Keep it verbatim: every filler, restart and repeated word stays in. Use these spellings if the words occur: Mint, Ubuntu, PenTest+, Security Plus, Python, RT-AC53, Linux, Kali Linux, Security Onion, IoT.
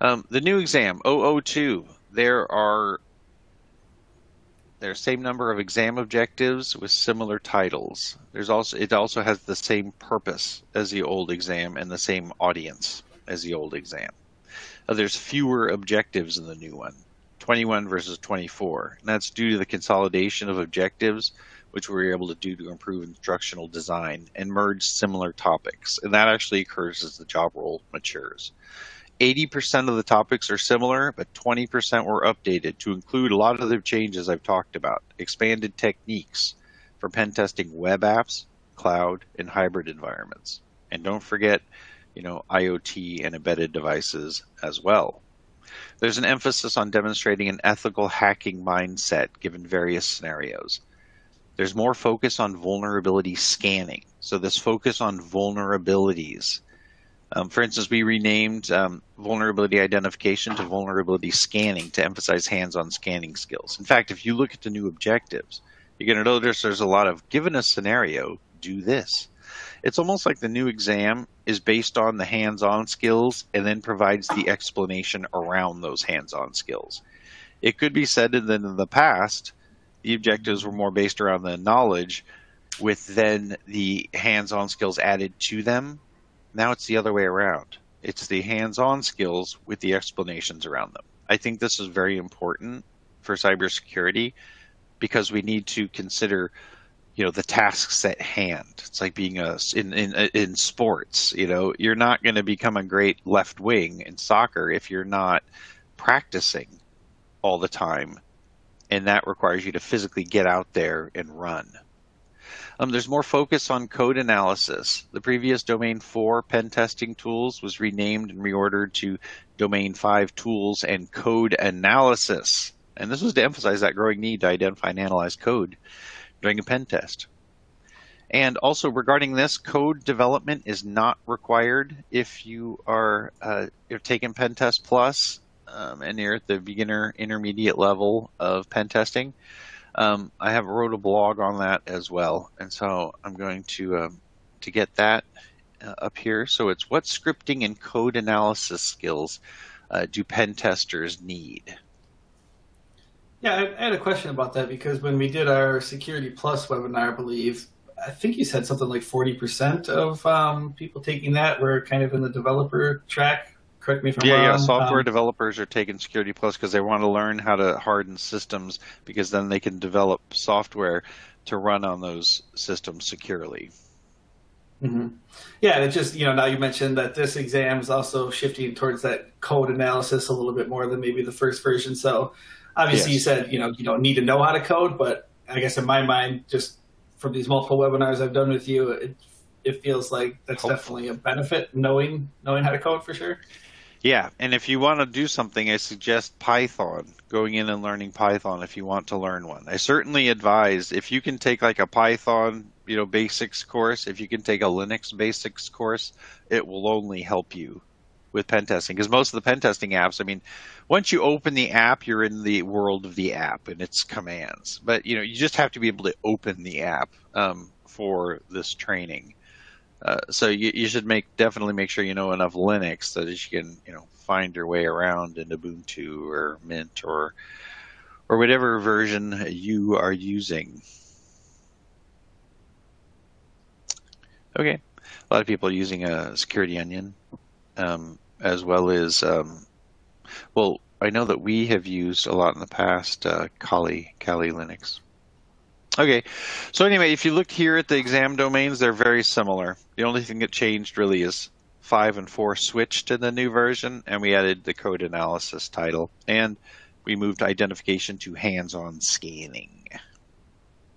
Um, the new exam, zero zero two, there are the same number of exam objectives with similar titles. There's also it also has the same purpose as the old exam and the same audience as the old exam. Uh, there's fewer objectives in the new one, twenty-one versus twenty-four. And that's due to the consolidation of objectives, which we were able to do to improve instructional design and merge similar topics. And that actually occurs as the job role matures. eighty percent of the topics are similar, but twenty percent were updated to include a lot of the changes I've talked about. Expanded techniques for pen testing web apps, cloud, and hybrid environments. And don't forget, you know, I O T and embedded devices as well. There's an emphasis on demonstrating an ethical hacking mindset given various scenarios. There's more focus on vulnerability scanning. So this focus on vulnerabilities. Um, for instance, we renamed um, vulnerability identification to vulnerability scanning to emphasize hands-on scanning skills. In fact, if you look at the new objectives, you're going to notice there's a lot of, given a scenario, do this. It's almost like the new exam is based on the hands-on skills and then provides the explanation around those hands-on skills. It could be said that in the past, the objectives were more based around the knowledge with then the hands-on skills added to them. Now it's the other way around. It's the hands-on skills with the explanations around them. I think this is very important for cybersecurity because we need to consider, you know, the tasks at hand. It's like being a, in, in, in sports, you know, you're not going to become a great left wing in soccer if you're not practicing all the time. And that requires you to physically get out there and run. Um, there's more focus on code analysis. The previous Domain four pen testing tools was renamed and reordered to Domain five tools and code analysis. And this was to emphasize that growing need to identify and analyze code during a pen test. And also regarding this, code development is not required if you are uh, you're taking PenTest+, um, and you're at the beginner intermediate level of pen testing. Um, I have wrote a blog on that as well, and so I'm going to um, to get that uh, up here. So it's what scripting and code analysis skills uh, do pen testers need? Yeah, I had a question about that because when we did our Security Plus webinar, I believe, I think you said something like forty percent of um, people taking that were kind of in the developer track. Correct me if I'm yeah, wrong. Yeah, software um, developers are taking Security Plus because they want to learn how to harden systems because then they can develop software to run on those systems securely. Mm-hmm. Yeah, it just, you know, now you mentioned that this exam is also shifting towards that code analysis a little bit more than maybe the first version. So obviously, yes. You said, you know, you don't need to know how to code, but I guess in my mind, just from these multiple webinars I've done with you, it, it feels like that's Hopefully. definitely a benefit, knowing knowing how to code for sure. Yeah, and if you want to do something, I suggest Python, going in and learning Python if you want to learn one. I certainly advise if you can take like a Python, you know, basics course, if you can take a Linux basics course, it will only help you with pen testing because most of the pen testing apps, I mean, once you open the app, you're in the world of the app and its commands. But, you know, you just have to be able to open the app um, for this training. Uh, so you, you should make definitely make sure you know enough Linux so that you can, you know, find your way around in Ubuntu or Mint or or whatever version you are using. Okay, a lot of people are using a Security Onion, um, as well as um, well, I know that we have used a lot in the past uh, Kali Kali Linux. Okay, so anyway, if you look here at the exam domains, they're very similar. The only thing that changed really is five and four switched in the new version, and we added the code analysis title, and we moved identification to hands-on scanning.